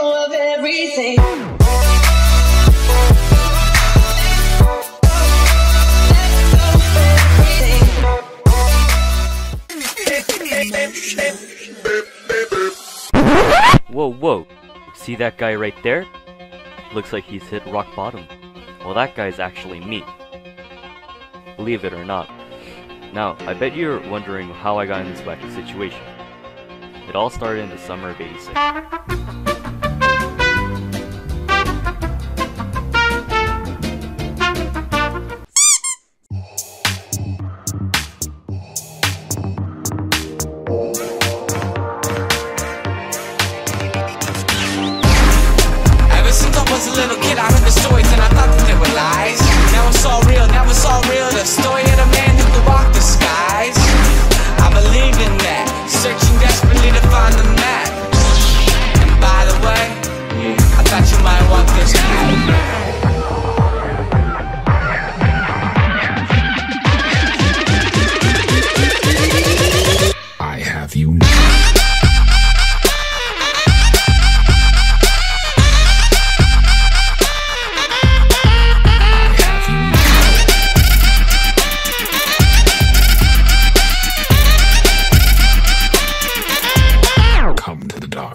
know of everything. Whoa, whoa. See that guy right there? Looks like he's hit rock bottom. Well, that guy's actually me. Believe it or not. Now, I bet you're wondering how I got in this wacky situation. It all started in the summer of '86. Ever since I was a little kid, I heard the stories and I thought that they were lies. Now it's all real, now it's all real. The story of the man who could walk the skies. I believe in that. Searching desperately to find the map. And by the way, I thought you might want this map. I have you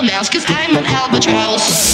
Mouse, 'cause I'm an albatross.